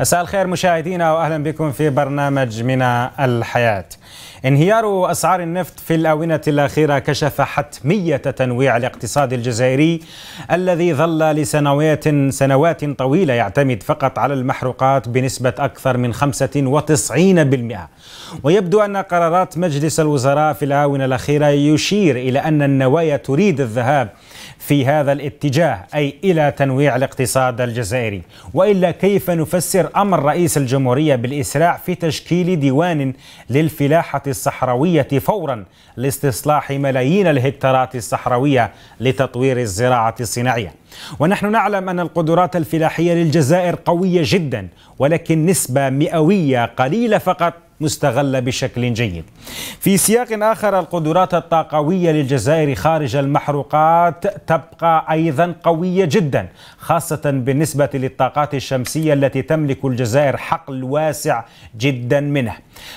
مساء الخير مشاهدينا واهلا بكم في برنامج من الحياة. انهيار اسعار النفط في الاونه الاخيره كشف حتميه تنويع الاقتصاد الجزائري الذي ظل لسنوات طويله يعتمد فقط على المحروقات بنسبه اكثر من 95%، ويبدو ان قرارات مجلس الوزراء في الاونه الاخيره يشير الى ان النوايا تريد الذهاب في هذا الاتجاه، أي إلى تنويع الاقتصاد الجزائري، وإلا كيف نفسر أمر رئيس الجمهورية بالإسراع في تشكيل ديوان للفلاحة الصحراوية فورا لاستصلاح ملايين الهكتارات الصحراوية لتطوير الزراعة الصناعية؟ ونحن نعلم أن القدرات الفلاحية للجزائر قوية جدا، ولكن نسبة مئوية قليلة فقط مستغلة بشكل جيد. في سياق آخر، القدرات الطاقوية للجزائر خارج المحروقات تبقى أيضا قوية جدا، خاصة بالنسبة للطاقات الشمسية التي تملك الجزائر حقل واسع جدا منه.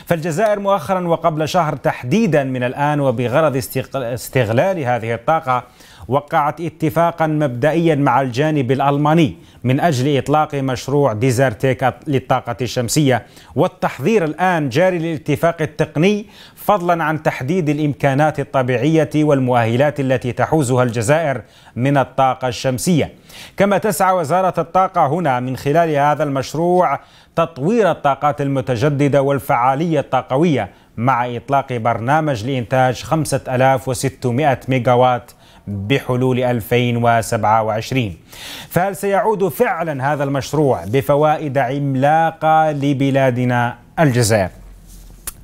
فالجزائر مؤخرا وقبل شهر تحديدا من الآن وبغرض استغلال هذه الطاقة وقعت اتفاقا مبدئيا مع الجانب الألماني من أجل إطلاق مشروع ديزرتك للطاقة الشمسية، والتحضير الآن جاري للاتفاق التقني فضلا عن تحديد الإمكانات الطبيعية والمؤهلات التي تحوزها الجزائر من الطاقة الشمسية. كما تسعى وزارة الطاقة هنا من خلال هذا المشروع تطوير الطاقات المتجددة والفعالية الطاقوية مع إطلاق برنامج لإنتاج 5600 ميجاوات بحلول 2027. فهل سيعود فعلا هذا المشروع بفوائد عملاقة لبلادنا الجزائر؟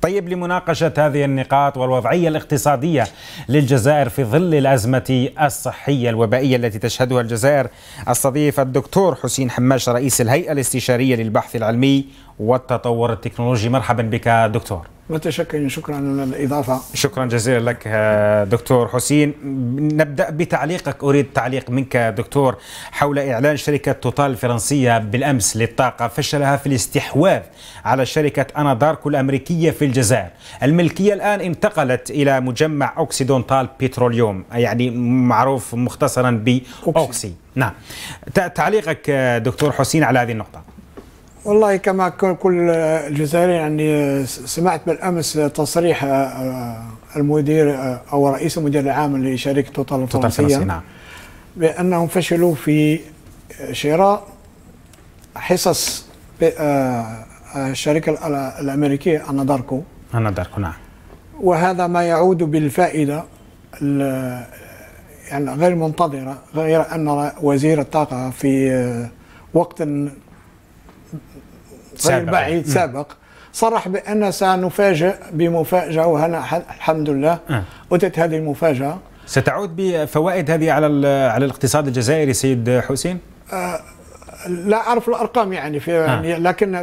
طيب، لمناقشة هذه النقاط والوضعية الاقتصادية للجزائر في ظل الأزمة الصحية الوبائية التي تشهدها الجزائر، أستضيف الدكتور حسين حماش رئيس الهيئة الاستشارية للبحث العلمي والتطور التكنولوجي. مرحبا بك دكتور. متشكرا، شكرا على الإضافة. شكرا جزيلا لك دكتور حسين. نبدأ بتعليقك، أريد تعليق منك دكتور حول إعلان شركة توتال الفرنسية بالأمس للطاقة فشلها في الاستحواذ على شركة اناداركو الأمريكية في الجزائر. الملكية الآن انتقلت إلى مجمع اوكسيدونتال بتروليوم، يعني معروف مختصرا بأوكسي. نعم، تعليقك دكتور حسين على هذه النقطة. والله كما كل الجزائري، يعني سمعت بالامس تصريح المدير او رئيس المدير العام لشركه توتال الفرنسيه بانهم فشلوا في شراء حصص الشركه الامريكيه اناداركو. نعم، وهذا ما يعود بالفائده يعني غير منتظره، غير ان وزير الطاقه في وقت غير بعيد سابق صرح بأن سنفاجئ بمفاجأة، وهنا الحمد لله أتت هذه المفاجأة. ستعود بفوائد هذه على الاقتصاد الجزائري سيد حسين؟ لا أعرف الأرقام يعني لكن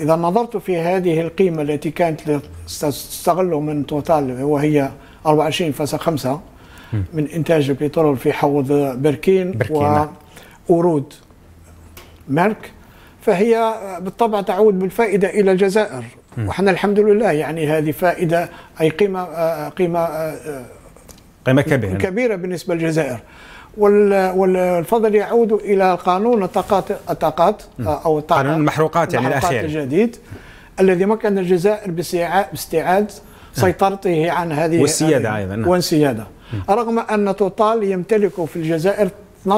إذا نظرت في هذه القيمة التي كانت تستغله من توتال، وهي 24.5 من إنتاج البترول في حوض بركين وورود مارك، فهي بالطبع تعود بالفائدة إلى الجزائر. وحنا الحمد لله يعني هذه فائدة، أي قيمة كبيرة بالنسبة للجزائر، والفضل يعود إلى قانون الطاقات أو قانون المحروقات يعني الأخير الجديد الذي مكن الجزائر باستعادة سيطرته عن هذه والسيادة أيضا والسيادة، رغم أن توتال يمتلك في الجزائر 12.25%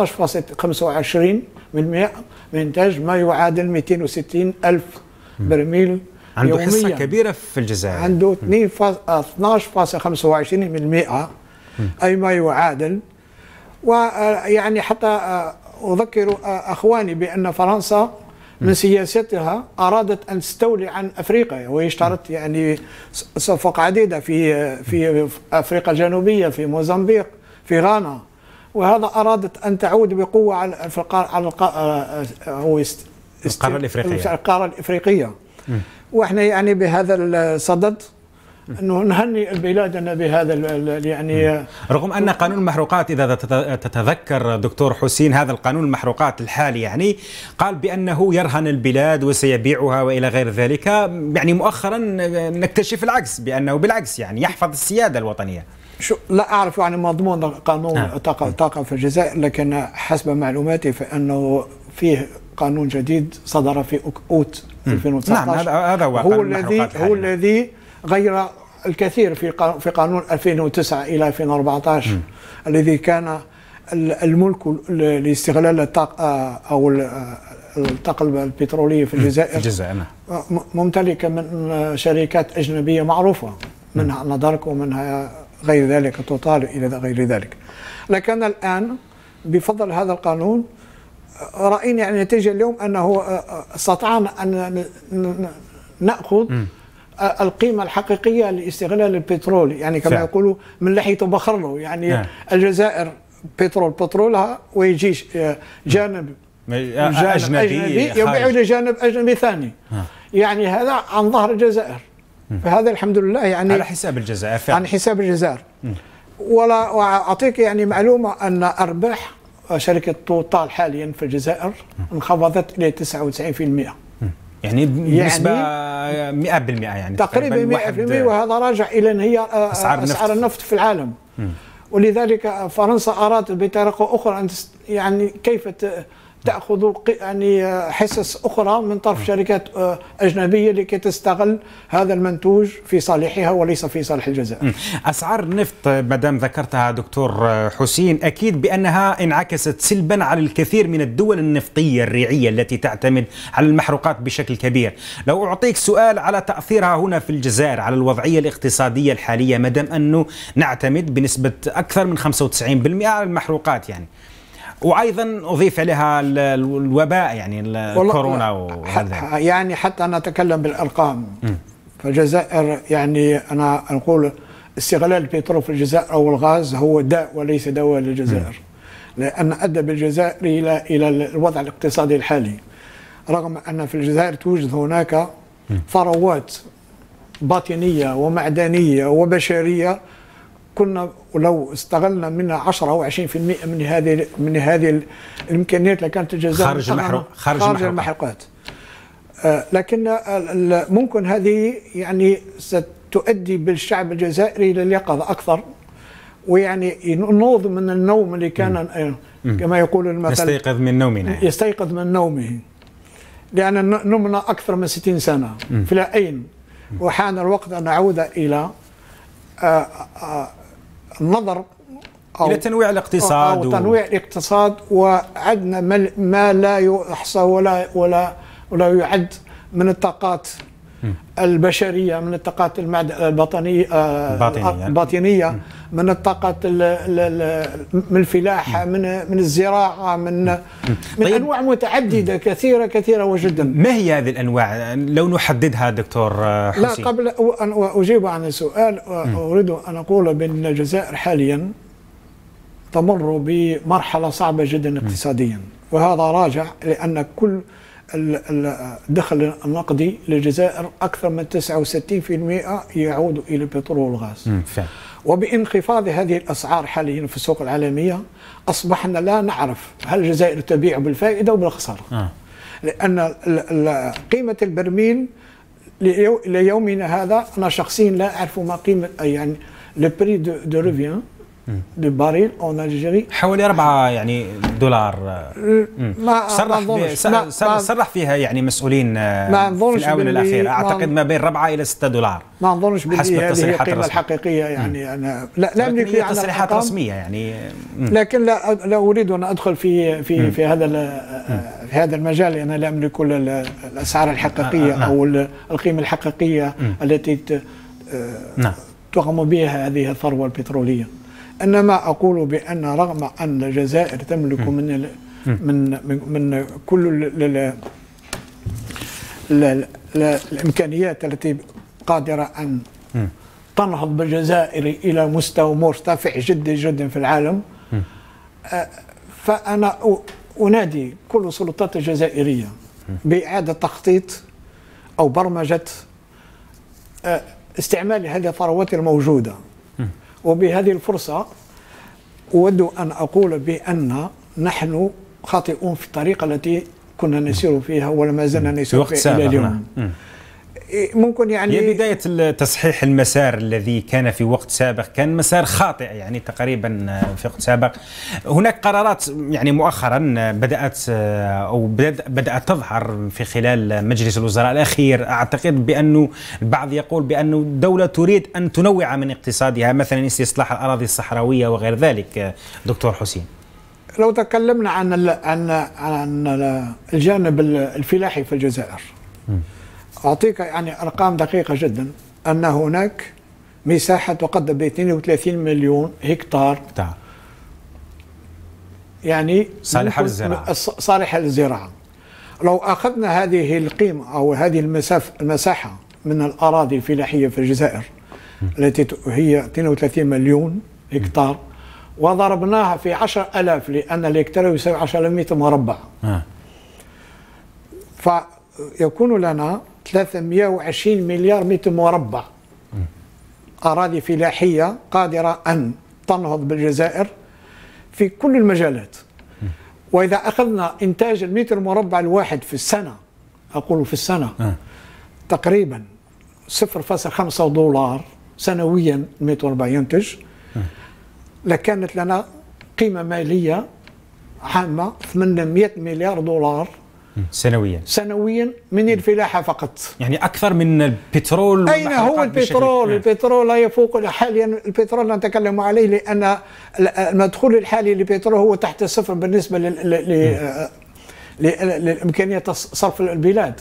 من إنتاج ما يعادل 260 ألف برميل عنده يوميا. حصة كبيرة في الجزائر، عنده 12.25%، أي ما يعادل. ويعني حتى أذكر أخواني بأن فرنسا من سياستها أرادت أن تستولي عن أفريقيا، واشترت يعني صفق عديدة في أفريقيا الجنوبية، في موزمبيق، في غانا، وهذا أرادت أن تعود بقوة على القارة الإفريقية. وإحنا يعني بهذا الصدد أنه نهني بلادنا بهذا يعني رغم أن قانون المحروقات، إذا تتذكر دكتور حسين، هذا القانون المحروقات الحالي يعني قال بأنه يرهن البلاد وسيبيعها وإلى غير ذلك، يعني مؤخرا نكتشف العكس، بأنه بالعكس يعني يحفظ السيادة الوطنية. لا أعرف يعني مضمون قانون الطاقة في الجزائر، لكن حسب معلوماتي فإنه فيه قانون جديد صدر في اوت 2019. نعم هذا هو الذي غير الكثير في قانون 2009 الى 2014 الذي كان الملك لاستغلال الطاقه او الطاقه البتروليه في الجزائر ممتلكه من شركات اجنبيه معروفه، منها اناداركو ومنها غير ذلك، توتال الى غير ذلك. لكن الان بفضل هذا القانون راينا يعني نتيجه اليوم انه استطعنا ان ناخذ القيمه الحقيقيه لاستغلال البترول، يعني كما يقولوا من لحيته بخرله، يعني الجزائر بترولها ويجيش جانب أجنبي يبيع لجانب أجنبي ثاني، يعني هذا عن ظهر الجزائر. فهذا الحمد لله يعني على حساب الجزائر فعلا. عن حساب الجزائر. ولا أعطيك يعني معلومة أن أرباح شركة توتال حاليا في الجزائر انخفضت إلى 99%، يعني بنسبة 100% يعني تقريبا 100%، وهذا راجع إلى انهيار أسعار النفط في العالم. ولذلك فرنسا أرادت بطريقة أخرى أن يعني كيف تأخذ يعني حصص أخرى من طرف شركات أجنبية لكي تستغل هذا المنتوج في صالحها وليس في صالح الجزائر. أسعار النفط مدام ذكرتها دكتور حسين، أكيد بأنها انعكست سلبا على الكثير من الدول النفطية الريعية التي تعتمد على المحروقات بشكل كبير. لو أعطيك سؤال على تأثيرها هنا في الجزائر على الوضعية الاقتصادية الحالية، مدام أنه نعتمد بنسبة أكثر من 95% على المحروقات، يعني وايضا اضيف عليها الوباء يعني الكورونا وهذا، يعني حتى نتكلم بالارقام فالجزائر، يعني انا نقول استغلال البترول في الجزائر او الغاز هو داء وليس دواء للجزائر، لان ادى بالجزائر الى الوضع الاقتصادي الحالي، رغم ان في الجزائر توجد هناك ثروات باطنيه ومعدنيه وبشريه كنا ولو استغلنا منها 10 او 20% من هذه الامكانيات لكانت الجزائر خارج المحروقات. لكن ممكن هذه يعني ستؤدي بالشعب الجزائري الى اليقظه اكثر، ويعني ينوض من النوم اللي كان كما يقول المثل يستيقظ من نومه لان نمنا اكثر من 60 سنه في العين، وحان الوقت ان نعود الى النظر أو إلى تنويع الاقتصاد وعدنا ما لا يحصى ولا يعد من الطاقات البشرية، من الطاقات الباطنية، من الطاقات من الفلاحة، من الزراعة، من أنواع متعددة كثيرة وجدا. ما هي هذه الأنواع لو نحددها دكتور حسين؟ لا، قبل أن أجيب عن السؤال أريد أن أقول بأن الجزائر حاليا تمر بمرحلة صعبة جدا اقتصاديا، وهذا راجع لأن كل الدخل النقدي للجزائر أكثر من 69% يعود إلى البترول والغاز، وبانخفاض هذه الأسعار حاليا في السوق العالمية أصبحنا لا نعرف هل الجزائر تبيع بالفائدة أو بالخسارة، لأن قيمة البرميل ليومنا هذا أنا شخصيا لا أعرف ما قيمة، يعني البري دو ريفيان للباريل أون الجيري حوالي 4 يعني $. صرح فيها يعني مسؤولين في الآونة الأخيرة، أعتقد ما بين $4 إلى $6. ما نظنش باللي هذه القيمة الحقيقية، يعني أنا لا أملك يعني تصريحات رسمية يعني، لكن لا أريد أن أدخل في هذا المجال، أنا لا أملك الأسعار الحقيقية أو القيمة الحقيقية التي تقوم بها هذه الثروة البترولية. انما اقول بان رغم ان الجزائر تملك من من من كل الامكانيات التي قادره ان تنهض بالجزائر الى مستوى مرتفع جدا في العالم، فانا انادي كل السلطات الجزائريه باعاده تخطيط او برمجه استعمال هذه الثروات الموجوده. وبهذه الفرصة أود أن أقول بأن نحن خاطئون في الطريقة التي كنا نسير فيها ولا ما زلنا نسير فيها إلى اليوم. ممكن يعني هي بداية تصحيح المسار الذي كان في وقت سابق كان مسار خاطئ يعني تقريبا في وقت سابق. هناك قرارات يعني مؤخرا بدأت تظهر في خلال مجلس الوزراء الأخير. أعتقد بأنه البعض يقول بأنه الدولة تريد أن تنوع من اقتصادها، مثلا استصلاح الأراضي الصحراوية وغير ذلك. دكتور حسين، لو تكلمنا عن الجانب الفلاحي في الجزائر، أعطيك يعني أرقام دقيقة جدا أن هناك مساحة تقدر ب 32 مليون هكتار يعني صالحة للزراعة. صالحة للزراعة. لو أخذنا هذه القيمة أو هذه المساحة من الأراضي الفلاحية في الجزائر التي هي 32 مليون هكتار وضربناها في 10,000 لأن الهكتار يساوي 10,000 متر مربع فيكون لنا 320 مليار متر مربع أراضي فلاحية قادرة أن تنهض بالجزائر في كل المجالات. وإذا أخذنا إنتاج المتر مربع الواحد في السنة، أقول في السنة تقريبا 0.5 دولار سنويا المتر مربع ينتج، لكانت لنا قيمة مالية عامة 800 مليار دولار سنويا من الفلاحة فقط، يعني أكثر من البترول. أين هو البترول؟ البترول لا يفوق حاليا، البترول نتكلم عليه لأن المدخول الحالي للبترول هو تحت الصفر بالنسبة لإمكانية صرف البلاد.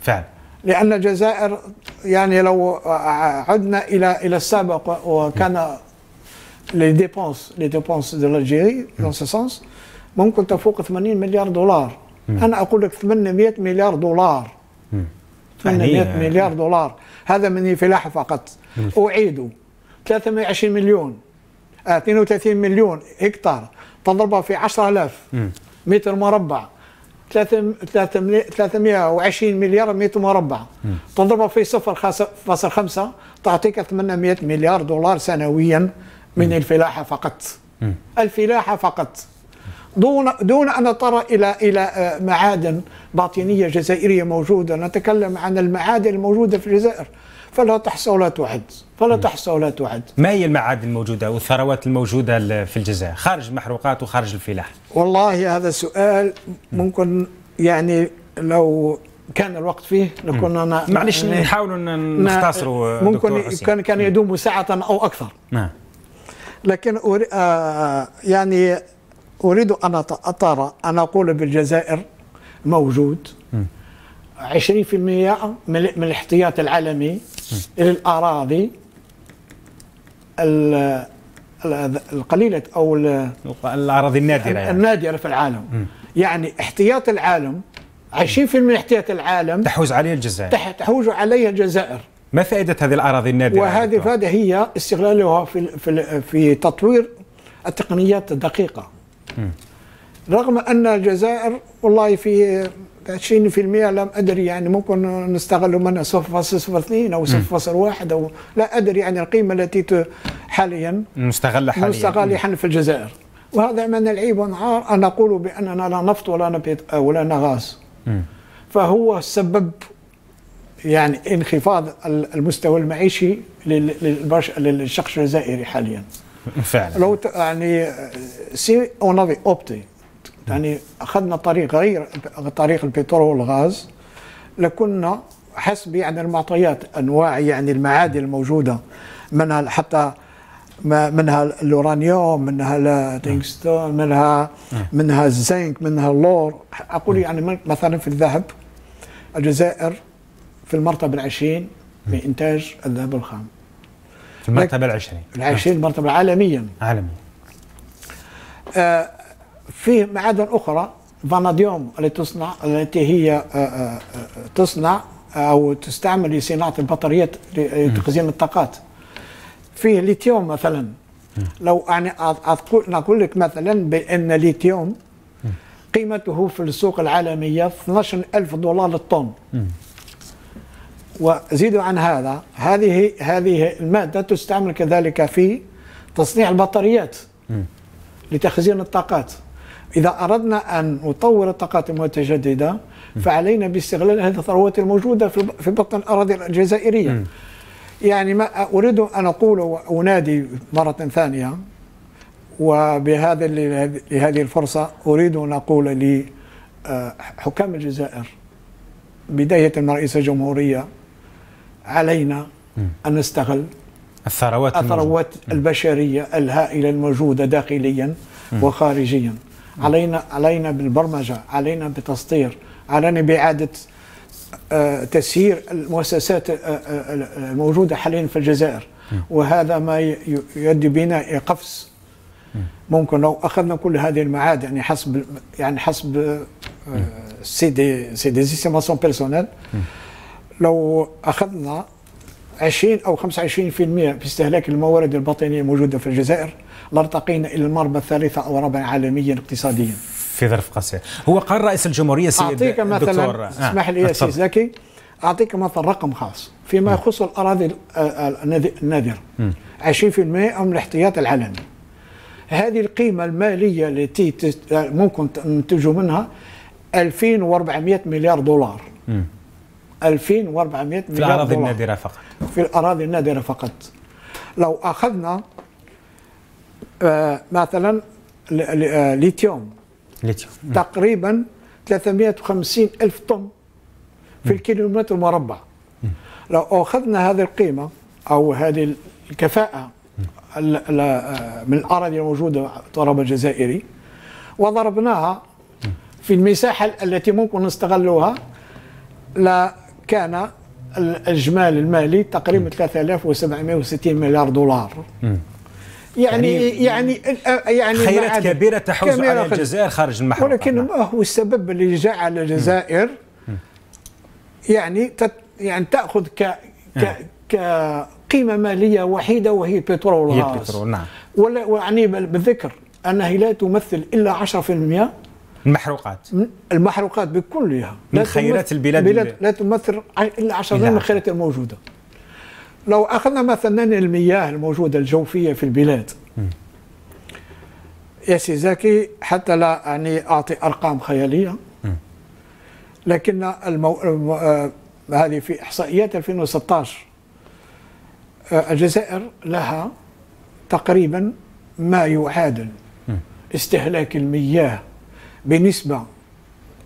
فعلا، لأن الجزائر يعني لو عدنا إلى السابق وكان les dépenses de l'Algérie dans ce sens ممكن تفوق 80 مليار دولار. أنا أقول لك 800 مليار دولار 800 مليار دولار هذا من الفلاحة فقط. أعيده 320 مليون 32 مليون هكتار تضربها في 10,000 متر مربع 320 مليار متر مربع تضربها في 0.5 تعطيك 800 مليار دولار سنويا من الفلاحة فقط. الفلاحة فقط دون أن نضطر إلى معادن باطنية جزائرية موجودة. نتكلم عن المعادن الموجودة في الجزائر فلا تحصى ولا توعد، فلا تحصى ولا توعد. ما هي المعادن الموجودة والثروات الموجودة في الجزائر خارج المحروقات وخارج الفلاحة؟ والله هذا السؤال ممكن يعني لو كان الوقت فيه لكنا معلش نحاول نختصره. ممكن كان يدوم ساعة أو أكثر. لكن يعني أريد أن أطار أن أقول بالجزائر موجود 20% من الاحتياط العالمي للأراضي القليلة أو الأراضي النادرة في العالم. يعني احتياط العالم 20% من احتياط العالم تحوز عليه الجزائر ما فائدة هذه الأراضي النادرة؟ وهذه الفائدة هي استغلالها في تطوير التقنيات الدقيقة. رغم أن الجزائر والله في 20% لم أدري يعني ممكن نستغل منها 0.02 أو 0.1 أو لا أدري يعني القيمة التي حاليا مستغلة في الجزائر. وهذا من العيب والنعار أن نقول بأننا لا نفط ولا غاز فهو السبب يعني انخفاض المستوى المعيشي للشخص الجزائري حاليا. فعلا لو يعني سي اون افي اوبتي يعني اخذنا طريق غير طريق البترول والغاز لكنا حسب يعني المعطيات انواع يعني المعادن الموجوده منها حتى منها الورانيوم منها التنغستون منها الزنك منها اللور. اقول يعني مثلا في الذهب الجزائر في المرتبة 20 في إنتاج الذهب الخام. في المرتبة 20 مرتبة عالميا. فيه معادن أخرى فاناديوم التي هي تصنع أو تستعمل لصناعة البطاريات لتخزين الطاقات. فيه ليثيوم مثلا. لو يعني نقول لك مثلا بأن الليثيوم قيمته في السوق العالمية 12,000 دولار للطن. وزيدوا عن هذا هذه المادة تستعمل كذلك في تصنيع البطاريات لتخزين الطاقات. إذا أردنا أن نطور الطاقات المتجددة فعلينا باستغلال هذه الثروات الموجودة في بطن الأراضي الجزائرية. يعني ما أريد أن أقول وأنادي مرة ثانية، وبهذا لهذه الفرصة أريد أن أقول لحكام الجزائر بداية من رئيس الجمهورية، علينا أن نستغل الثروات البشرية الهائلة الموجودة داخليا وخارجيا. علينا بالبرمجة، علينا بتسطير، علينا بإعادة تسيير المؤسسات الموجودة حاليا في الجزائر، وهذا ما يؤدي بنا إلى قفز. ممكن لو أخذنا كل هذه المعادن يعني حسب سي دي استيماسيون بيرسونيل، لو أخذنا 20 أو 25% في استهلاك الموارد الباطنية الموجودة في الجزائر لارتقينا إلى المربع الثالثة أو الرابعة عالميا اقتصاديا في ظرف قصير. هو قال رئيس الجمهورية سيد أعطيك مثلا، اسمح لي يا سي زكي، أعطيك مثلا رقم خاص فيما يخص الأراضي النادرة، 20% من الاحتياط العلني. هذه القيمة المالية التي ممكن تنتج منها 2400 مليار دولار 2400 مليار في الأراضي النادرة فقط. في الأراضي النادرة فقط. لو أخذنا مثلا ليثيوم تقريبا 350 ألف طن في الكيلومتر المربع. لو أخذنا هذه القيمة أو هذه الكفاءة من الأراضي الموجودة على التراب الجزائري وضربناها في المساحة التي ممكن نستغلها، لا كان الإجمالي المالي تقريبا 3760 مليار دولار. يعني خيرات كبيرة تحوز على الجزائر خارج المحور. ولكن ما هو السبب اللي جعل الجزائر يعني تأخذ كقيمة مالية وحيدة وهي البترول والغاز؟ نعم. ولا يعني بالذكر أنها لا تمثل إلا 10% المحروقات بكلها من خيرات البلاد، لا تمثل الا 10% من الخيرات الموجوده. لو اخذنا مثلا المياه الموجوده الجوفيه في البلاد يا سي زكي، حتى لا يعني اعطي ارقام خياليه، لكن هذه في احصائيات 2016 الجزائر لها تقريبا ما يعادل استهلاك المياه بنسبة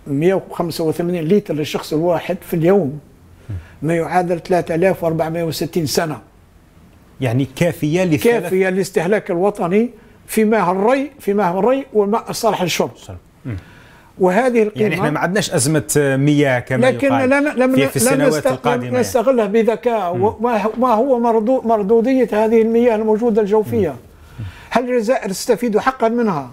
185 لتر للشخص الواحد في اليوم، ما يعادل 3460 سنة. يعني كافية للاستهلاك الوطني في ماء الري والماء الصالح للشرب. وهذه القيمة يعني احنا ما عندناش أزمة مياه كما يقال في السنوات القادمة، لكن نستغلها بذكاء. وما هو مردودية هذه المياه الموجودة الجوفية؟ هل الجزائر تستفيد حقا منها؟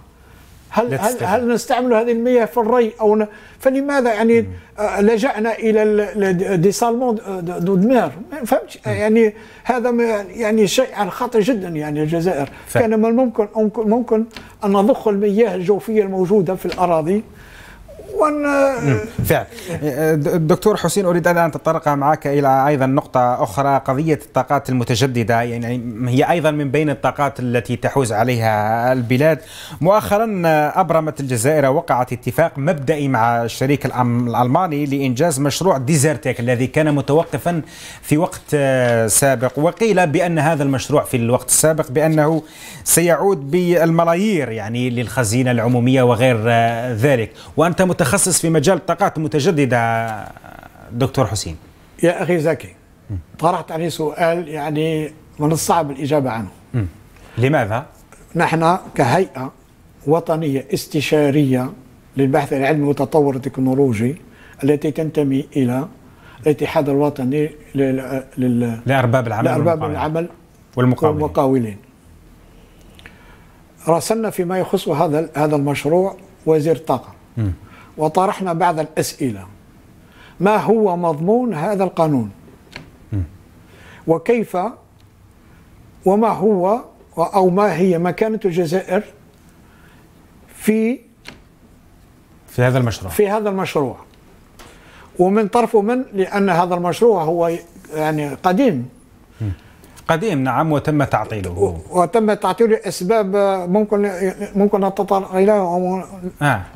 هل نستعمل هذه المياه في الري او فلماذا يعني لجأنا الى ديسالمون دو دمير؟ ما فهمتش. يعني هذا يعني شيء خطير جدا. يعني الجزائر كان من الممكن ان نضخ المياه الجوفيه الموجوده في الاراضي. فعلا. الدكتور حسين، أريد أن أتطرق معك إلى أيضا نقطة أخرى، قضية الطاقات المتجددة، يعني هي أيضا من بين الطاقات التي تحوز عليها البلاد. مؤخرا أبرمت الجزائر وقعت اتفاق مبدئي مع الشريك الألماني لإنجاز مشروع ديزرتك الذي كان متوقفا في وقت سابق، وقيل بأن هذا المشروع في الوقت السابق بأنه سيعود بالملايير يعني للخزينة العمومية وغير ذلك، وأنت متخصص في مجال الطاقات المتجددة دكتور حسين. يا أخي زكي، طرحت عليه سؤال يعني من الصعب الإجابة عنه. لماذا؟ نحن كهيئة وطنية استشارية للبحث العلمي والتطور التكنولوجي التي تنتمي إلى الاتحاد الوطني لأرباب العمل والمقاولين، راسلنا فيما يخص هذا المشروع وزير الطاقة وطرحنا بعض الأسئلة. ما هو مضمون هذا القانون؟ وكيف وما هو أو ما هي مكانة الجزائر في هذا المشروع ومن طرفه لأن هذا المشروع هو يعني قديم قديم نعم وتم تعطيله. وتم تعطيله أسباب ممكن نتطرق إليها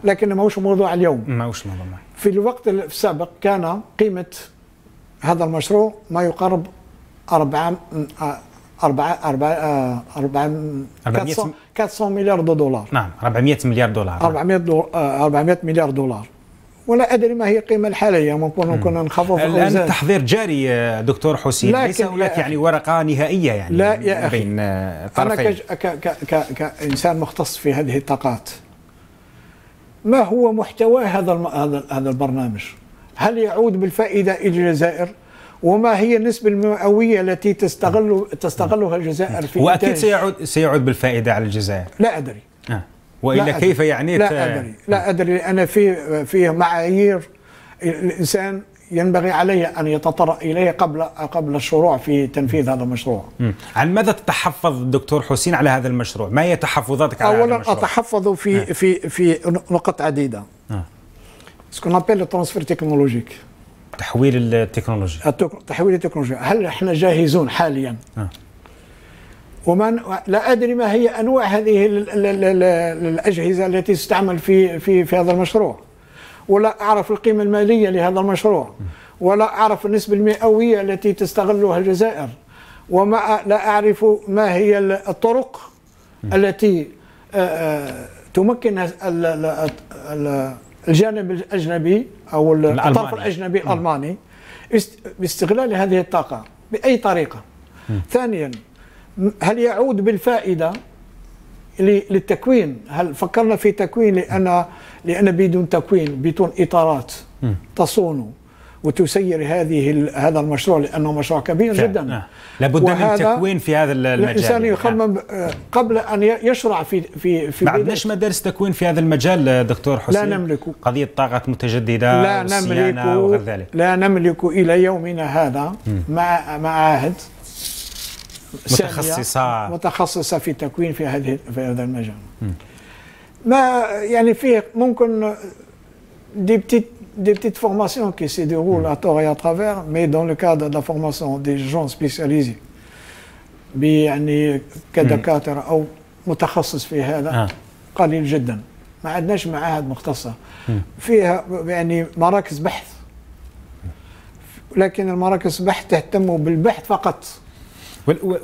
لكن ماهوش موضوع اليوم. ماهوش موضوع. في الوقت السابق كان قيمة هذا المشروع ما يقارب 400 مليار دولار. نعم 400 مليار دولار. 400 مليار دولار. ولا أدري ما هي القيمة الحالية، ممكن كنا نخفض الآن. تحضير جاري دكتور حسين، ليس هناك يعني ورقة نهائية يعني لا يا أخي. بين الطرفين. أنا كإنسان مختص في هذه الطاقات، ما هو محتوى هذا البرنامج؟ هل يعود بالفائدة إلى الجزائر؟ وما هي النسبة المئوية التي تستغلها الجزائر في وأكيد سيعود بالفائدة على الجزائر. لا أدري. وإلا كيف يعني؟ لا أدري أنا في معايير الإنسان ينبغي عليه أن يتطرق إليه قبل الشروع في تنفيذ هذا المشروع. عن ماذا تتحفظ الدكتور حسين على هذا المشروع؟ ما هي تحفظاتك على هذا المشروع؟ أولا أتحفظ في نقط عديدة. سكون أبل الترانسفير تكنولوجيك. تحويل التكنولوجيا. تحويل التكنولوجيا، هل احنا جاهزون حاليا؟ وما لا ادري ما هي انواع هذه الاجهزه التي تستعمل في هذا المشروع، ولا اعرف القيمه الماليه لهذا المشروع، ولا اعرف النسبه المئويه التي تستغلها الجزائر، وما لا اعرف ما هي الطرق التي تمكن الجانب الاجنبي او الطرف الاجنبي الالماني باستغلال هذه الطاقه باي طريقه. ثانيا، هل يعود بالفائدة للتكوين؟ هل فكرنا في تكوين؟ لأن بدون تكوين، بدون إطارات تصون وتسير هذا المشروع، لأنه مشروع كبير جدا. لابد من تكوين في هذا المجال. الإنسان يخمم قبل أن يشرع في ما عندناش مدارس تكوين في هذا المجال دكتور حسين. لا نملك. قضية طاقات متجددة لا نملك وغير ذلك. لا نملك إلى يومنا هذا معاهد متخصصة في التكوين في هذا المجال. ما يعني فيه ممكن des petites formations qui se déroulent à tort et à travers, mais dans le cadre de la formation des gens spécialisés يعني كدكاترة أو متخصص في هذا قليل جدا. ما عندناش معاهد مختصة فيها يعني مراكز بحث، لكن المراكز بحث تهتم بالبحث فقط.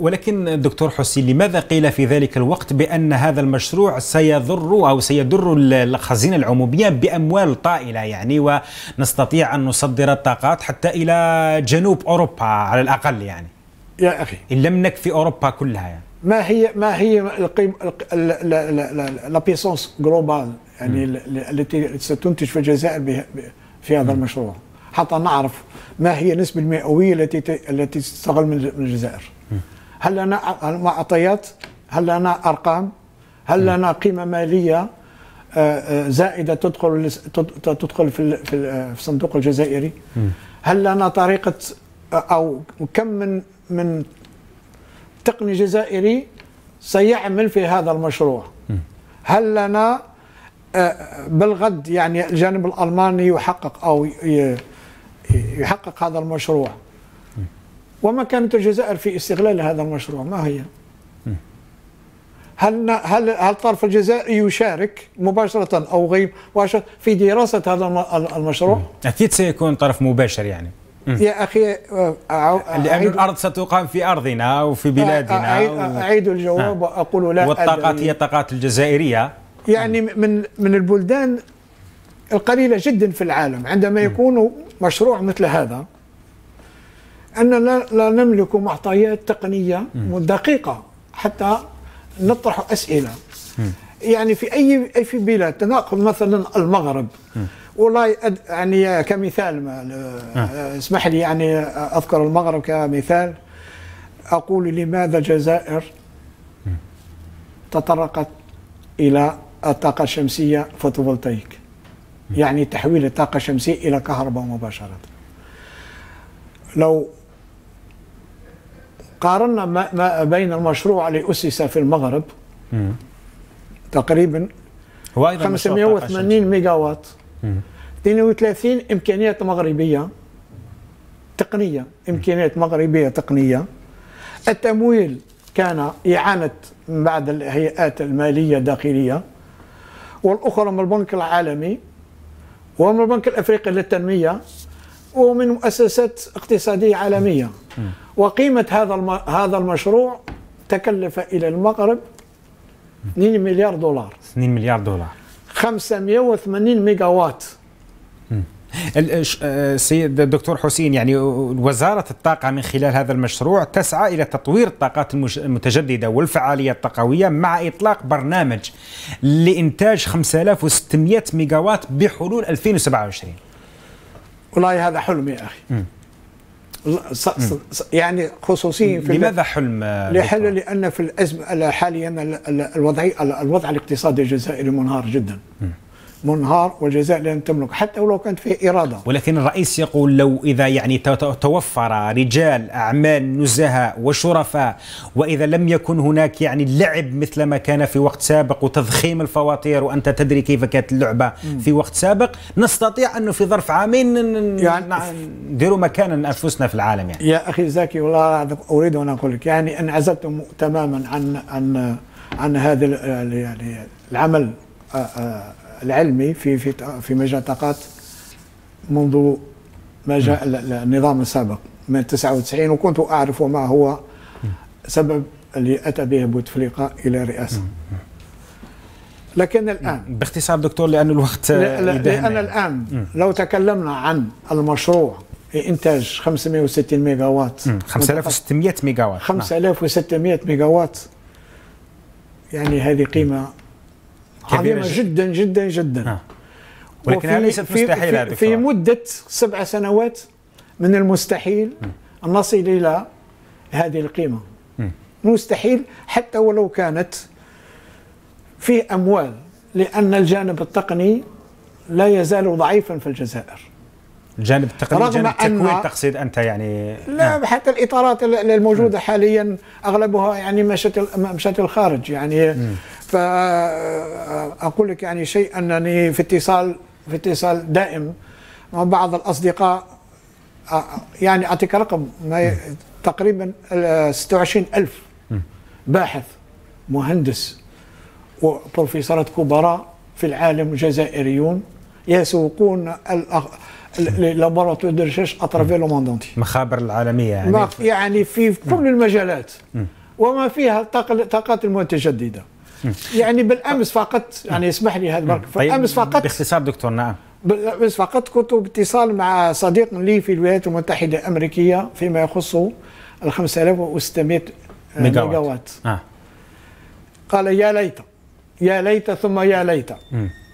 ولكن دكتور حسين، لماذا قيل في ذلك الوقت بأن هذا المشروع سيضر أو سيضر الخزينة العمومية بأموال طائلة يعني، ونستطيع أن نصدر الطاقات حتى إلى جنوب أوروبا على الأقل يعني يا أخي، إن لم نكفي أوروبا كلها يعني. ما هي القيمة لابيسونس جلوبال يعني التي ستنتج في الجزائر في هذا المشروع، حتى نعرف ما هي النسبة المئوية التي تستغل من الجزائر. هل لنا معطيات؟ هل لنا أرقام؟ هل لنا قيمة مالية زائدة تدخل في الصندوق الجزائري؟ هل لنا طريقة أو كم من تقني جزائري سيعمل في هذا المشروع؟ هل لنا بالغد يعني الجانب الألماني يحقق أو يحقق هذا المشروع؟ وما كانت الجزائر في استغلال هذا المشروع؟ ما هي؟ هل الطرف الجزائري يشارك مباشرة أو غير مباشرة في دراسة هذا المشروع؟ أكيد سيكون طرف مباشر يعني. يا أخي، لأن الأرض ستقام في أرضنا وفي بلادنا. أعيد الجواب وأقول لا. والطاقات هي طاقات الجزائرية يعني من البلدان القليلة جدا في العالم عندما يكون مشروع مثل هذا. أننا لا نملك معطيات تقنية دقيقة حتى نطرح أسئلة. يعني في أي بلاد تناقض مثلا المغرب، والله يعني كمثال اسمح لي يعني أذكر المغرب كمثال، أقول لماذا الجزائر تطرقت إلى الطاقة الشمسية فوتوفولتايك، يعني تحويل الطاقة الشمسية إلى كهرباء مباشرة. لو قارنا ما بين المشروع اللي أسس في المغرب تقريبا 580 ميجاوات، 32 إمكانيات مغربية تقنية التمويل كان إعانة من بعد الهيئات المالية الداخلية، والأخرى من البنك العالمي ومن البنك الأفريقي للتنمية ومن مؤسسات اقتصادية عالمية. وقيمة هذا المشروع تكلف إلى المغرب 2 مليار دولار. 2 مليار دولار 580 ميجاوات. السيد الدكتور حسين، يعني وزارة الطاقة من خلال هذا المشروع تسعى إلى تطوير الطاقات المتجددة والفعالية الطاقوية مع إطلاق برنامج لإنتاج 5600 ميجاوات بحلول 2027. والله هذا حلم يا أخي. يعني خصوصيا في لماذا حلم؟ لأن في الأزمة حاليا الوضع الاقتصادي الجزائري منهار جدا. منهار، والجزائر لن تملك حتى ولو كانت فيه إرادة. ولكن الرئيس يقول لو إذا يعني توفر رجال أعمال نزهاء وشرفاء، وإذا لم يكن هناك يعني لعب مثل ما كان في وقت سابق وتضخيم الفواتير، وأنت تدري كيف كانت اللعبة في وقت سابق، نستطيع أنه في ظرف عامين نديروا مكانا أنفسنا في العالم. يعني يا أخي زكي، والله أريد أن أقول لك يعني انعزلتم تماما عن هذا يعني العمل العلمي في مجال الطاقات منذ ما جاء النظام السابق من 99، وكنت اعرف ما هو سبب اللي اتى به بوتفليقه الى الرئاسه. لكن الان باختصار دكتور لان الوقت لان الان لو تكلمنا عن المشروع لانتاج 560 ميجاوات 5600 ميجاوات 5600 ميجاوات، يعني هذه قيمه عظيمة جدا جدا جدا. ولكن ليست مستحيلة في مدة 7 سنوات من المستحيل أن نصل إلى هذه القيمة. مستحيل حتى ولو كانت فيه أموال، لأن الجانب التقني لا يزال ضعيفا في الجزائر. الجانب التقني رغم التكوين تقصد أنت يعني؟ لا حتى الإطارات الموجودة حاليا أغلبها يعني مشت الخارج يعني. فأقول لك يعني شيء أنني في اتصال دائم مع بعض الأصدقاء، يعني أعطيك رقم تقريبا 26000 باحث مهندس وبروفيسورات كبراء في العالم جزائريون يسوقون لابوراتوار دو ريشيرش اترافي لو موند انتي، المخابر العالمية يعني في كل المجالات وما فيها الطاقات المتجددة. يعني بالامس فقط، يعني اسمح لي هذا برك، بالامس فقط باختصار دكتور. نعم بالامس فقط كنت باتصال مع صديق لي في الولايات المتحده الامريكيه فيما يخص ال 5600 ميجاوات. قال يا ليت يا ليت ثم يا ليت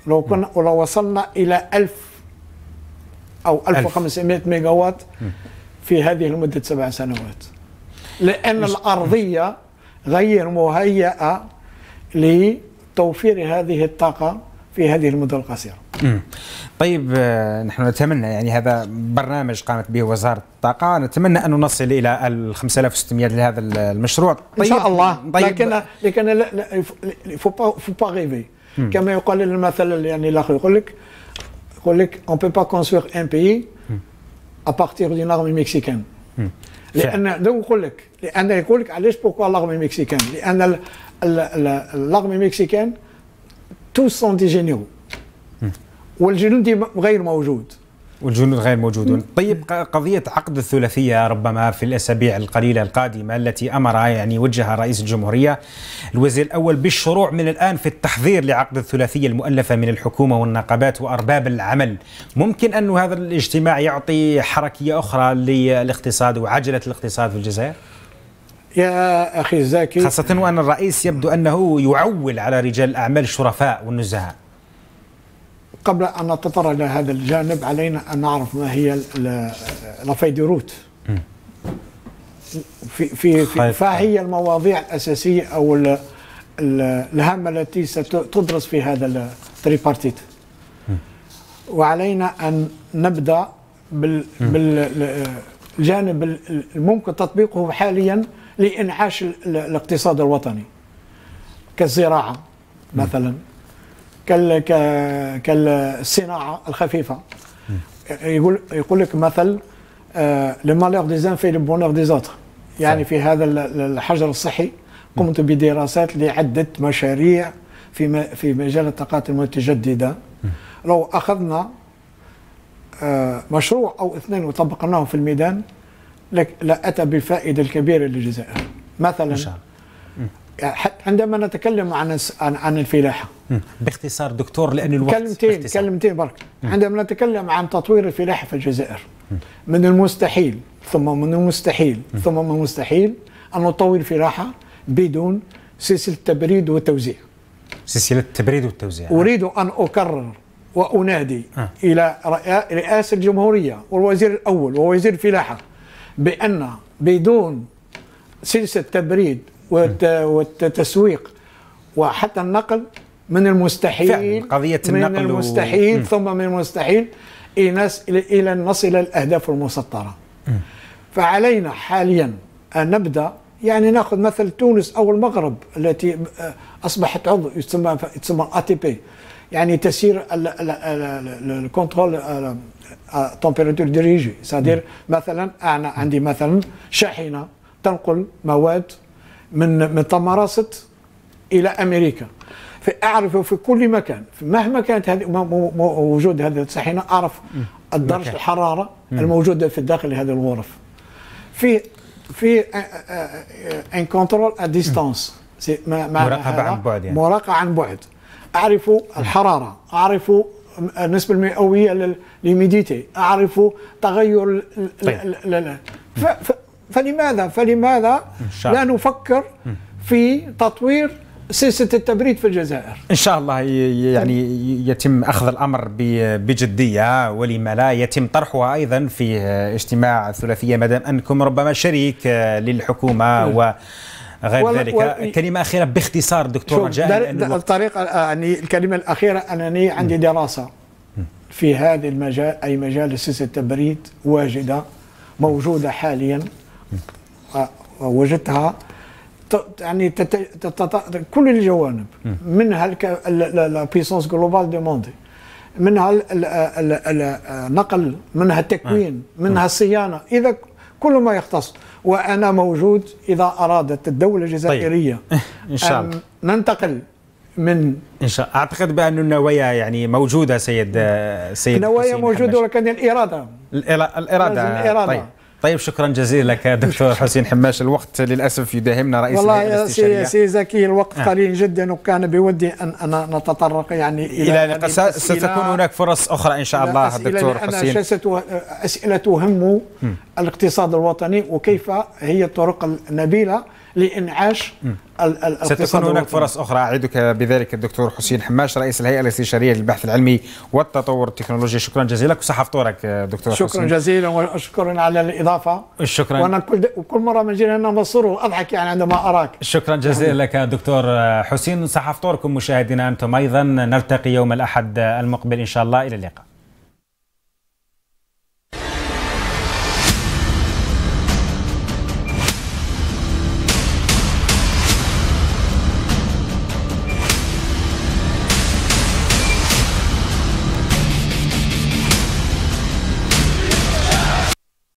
لو كنا ولو وصلنا الى 1000 او 1500 ميجاوات في هذه المده 7 سنوات، لان الارضيه غير مهيئه لتوفير هذه الطاقة في هذه المدة القصيرة. طيب نحن نتمنى يعني هذا برنامج قامت به وزارة الطاقة، نتمنى أن نصل إلى ال 5600 لهذا المشروع. طيب إن شاء الله. طيب لكن لا فو با ريفي، كما يقال المثل يعني الآخر يقول لك on peut pas construire un pays à partir d'une armée mexicaine. لأن ده يقول لك علاش بوكوا l'armée mexicaine؟ لأن اللاغمي مكسيكان توس سون دي جينيرو والجنود غير موجود. والجنود غير موجودون. طيب قضية عقد الثلاثية ربما في الأسابيع القليلة القادمة التي أمر يعني وجه رئيس الجمهورية الوزير الأول بالشروع من الآن في التحضير لعقد الثلاثية المؤلفة من الحكومة والنقابات وأرباب العمل، ممكن أن هذا الاجتماع يعطي حركية أخرى للاقتصاد وعجلة الاقتصاد في الجزائر؟ يا أخي زكي، خاصة وأن الرئيس يبدو أنه يعول على رجال الأعمال الشرفاء والنزهاء. قبل أن نتطرق إلى هذا الجانب علينا أن نعرف ما هي لافيدروت في فهي المواضيع الأساسية أو الهامة التي ستدرس في هذا التريبارتيت. وعلينا أن نبدأ بالجانب الممكن تطبيقه حاليا لإنعاش الاقتصاد الوطني، كالزراعة مثلا، كالصناعة الخفيفة. يقول لك مثل لو مالور دي زان في لو بونور دي زوتر، يعني في هذا الحجر الصحي قمت بدراسات لعدة مشاريع في مجال الطاقات المتجددة. لو أخذنا مشروع أو اثنين وطبقناه في الميدان لأتى بالفائدة الكبيرة للجزائر. مثلا عندما نتكلم عن الفلاحة باختصار دكتور لأن الوقت كلمتين برك. عندما نتكلم عن تطوير الفلاحة في الجزائر من المستحيل ثم من المستحيل ثم من المستحيل أن نطور الفلاحة بدون سلسلة التبريد والتوزيع. سلسلة التبريد والتوزيع. أريد أن أكرر وأنادي إلى رئاسة الجمهورية والوزير الأول ووزير الفلاحة بأن بدون سلسلة تبريد والتسويق وحتى النقل من المستحيل قضية النقل من المستحيل ثم من المستحيل إلى أن نصل إلى الأهداف المسطرة. فعلينا حاليا أن نبدأ يعني ناخذ مثل تونس أو المغرب التي أصبحت عضو يسمى ATP يعني تسير الكنترول تمبيراتور ديريجي صادير. مثلا أنا عندي مثلا شاحنة تنقل مواد من طمارست إلى أمريكا فأعرف في كل مكان مهما كانت وجود هذه الشاحنة أعرف درجة الحرارة الموجودة في داخل هذه الغرف في ان كنترول ا ديستانس مراقبه عن بعد يعني. مراقبه عن بعد اعرف الحراره اعرف النسبه المئويه للميديتي اعرف تغير طيب. فلماذا لا نفكر في تطوير سلسلة التبريد في الجزائر؟ إن شاء الله يعني يتم أخذ الأمر بجدية ولما لا يتم طرحها أيضا في اجتماع الثلاثية مادام أنكم ربما شريك للحكومة وغير ذلك. كلمة أخيرة باختصار دكتور رجاء. الطريقة يعني الكلمة الأخيرة أنني عندي دراسة في هذا المجال أي مجال سلسلة التبريد واجدة موجودة حاليا وجدتها يعني كل الجوانب منها البيسونس جلوبال دوموندي منها النقل منها التكوين منها الصيانه اذا كل ما يختص وانا موجود اذا ارادت الدوله الجزائريه طيب. ان شاء الله ننتقل من ان شاء الله اعتقد بان النوايا يعني موجوده سيد النوايا موجوده ولكن الاراده طيب. طيب شكرا جزيلا لك دكتور حسين حماش. الوقت للأسف يداهمنا رئيس الهيئة الاستشارية. والله يا سي زكي الوقت قليل جدا وكان بودي أن نتطرق يعني إلى ستكون هناك فرص أخرى إن شاء الله دكتور حسين. أسئلة تهم الاقتصاد الوطني وكيف هي الطرق النبيلة لإنعاش ستكون هناك فرص أخرى. أعدك بذلك الدكتور حسين حماش رئيس الهيئة الاستشارية للبحث العلمي والتطور التكنولوجي. شكرا جزيلا لك وصحة فطورك دكتور حسين. شكرا جزيلا وشكرا على الإضافة. شكرا. وأنا كل مرة ما نجي هنا نصر وأضحك يعني عندما أراك. شكرا جزيلا لك دكتور حسين. صحة فطوركم مشاهدينا أنتم أيضا. نلتقي يوم الأحد المقبل إن شاء الله. إلى اللقاء.